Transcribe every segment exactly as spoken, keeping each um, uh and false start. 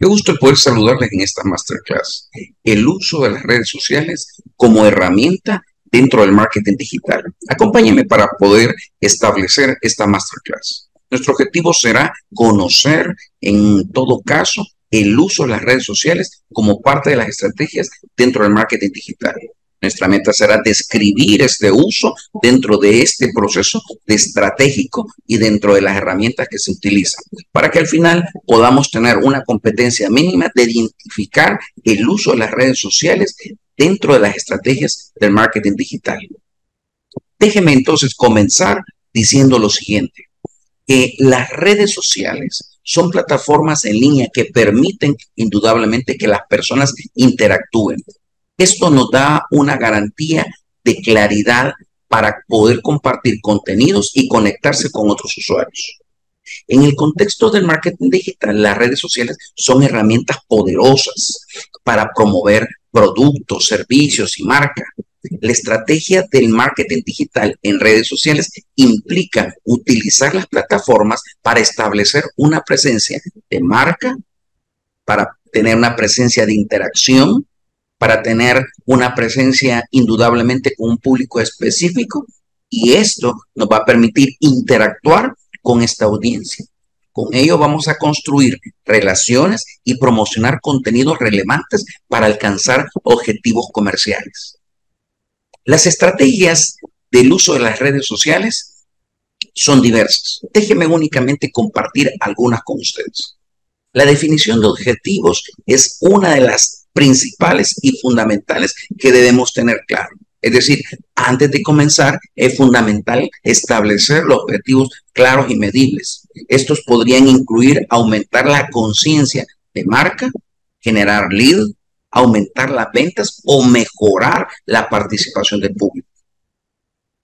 Qué gusto poder saludarles en esta masterclass. El uso de las redes sociales como herramienta dentro del marketing digital. Acompáñenme para poder establecer esta masterclass. Nuestro objetivo será conocer, en todo caso, el uso de las redes sociales como parte de las estrategias dentro del marketing digital. Nuestra meta será describir este uso dentro de este proceso de estratégico y dentro de las herramientas que se utilizan, para que al final podamos tener una competencia mínima de identificar el uso de las redes sociales dentro de las estrategias del marketing digital. Déjeme entonces comenzar diciendo lo siguiente, que las redes sociales son plataformas en línea que permiten indudablemente que las personas interactúen. Esto nos da una garantía de claridad para poder compartir contenidos y conectarse con otros usuarios. En el contexto del marketing digital, las redes sociales son herramientas poderosas para promover productos, servicios y marcas. La estrategia del marketing digital en redes sociales implica utilizar las plataformas para establecer una presencia de marca, para tener una presencia de interacción, para tener una presencia indudablemente con un público específico, y esto nos va a permitir interactuar con esta audiencia. Con ello vamos a construir relaciones y promocionar contenidos relevantes para alcanzar objetivos comerciales. Las estrategias del uso de las redes sociales son diversas. Déjenme únicamente compartir algunas con ustedes. La definición de objetivos es una de las principales y fundamentales que debemos tener claro. Es decir, antes de comenzar es fundamental establecer los objetivos claros y medibles. Estos podrían incluir aumentar la conciencia de marca, generar leads, aumentar las ventas o mejorar la participación del público.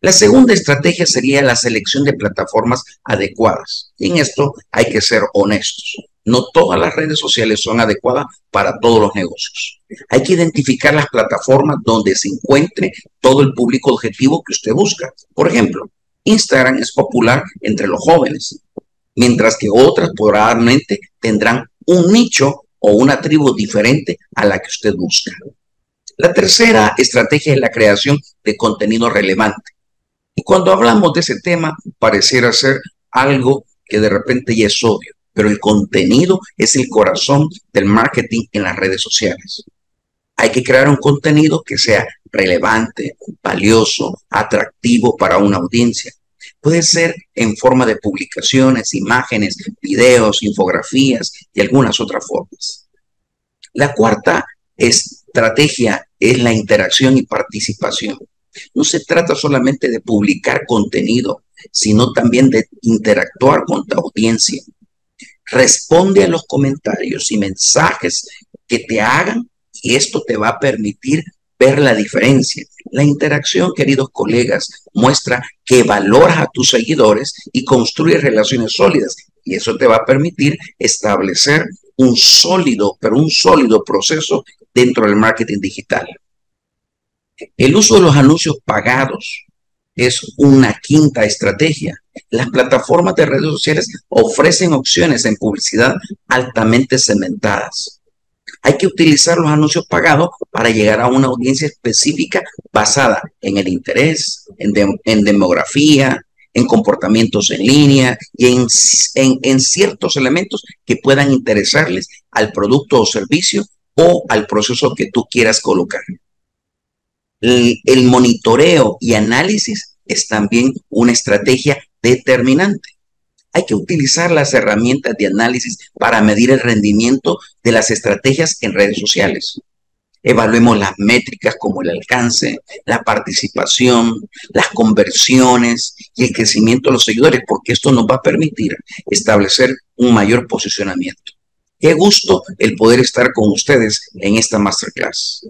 La segunda estrategia sería la selección de plataformas adecuadas. Y en esto hay que ser honestos. No todas las redes sociales son adecuadas para todos los negocios. Hay que identificar las plataformas donde se encuentre todo el público objetivo que usted busca. Por ejemplo, Instagram es popular entre los jóvenes, mientras que otras probablemente tendrán un nicho o una tribu diferente a la que usted busca. La tercera estrategia es la creación de contenido relevante. Y cuando hablamos de ese tema, pareciera ser algo que de repente ya es obvio, pero el contenido es el corazón del marketing en las redes sociales. Hay que crear un contenido que sea relevante, valioso, atractivo para una audiencia. Puede ser en forma de publicaciones, imágenes, videos, infografías y algunas otras formas. La cuarta estrategia es la interacción y participación. No se trata solamente de publicar contenido, sino también de interactuar con tu audiencia. Responde a los comentarios y mensajes que te hagan y esto te va a permitir ver la diferencia. La interacción, queridos colegas, muestra que valoras a tus seguidores y construyes relaciones sólidas. Y eso te va a permitir establecer un sólido, pero un sólido proceso dentro del marketing digital. El uso de los anuncios pagados es una quinta estrategia. Las plataformas de redes sociales ofrecen opciones en publicidad altamente segmentadas. Hay que utilizar los anuncios pagados para llegar a una audiencia específica basada en el interés, en, de, en demografía, en comportamientos en línea y en, en, en ciertos elementos que puedan interesarles al producto o servicio o al proceso que tú quieras colocar. El, el monitoreo y análisis es también una estrategia determinante. Hay que utilizar las herramientas de análisis para medir el rendimiento de las estrategias en redes sociales. Evaluemos las métricas como el alcance, la participación, las conversiones y el crecimiento de los seguidores, porque esto nos va a permitir establecer un mayor posicionamiento. Qué gusto el poder estar con ustedes en esta masterclass.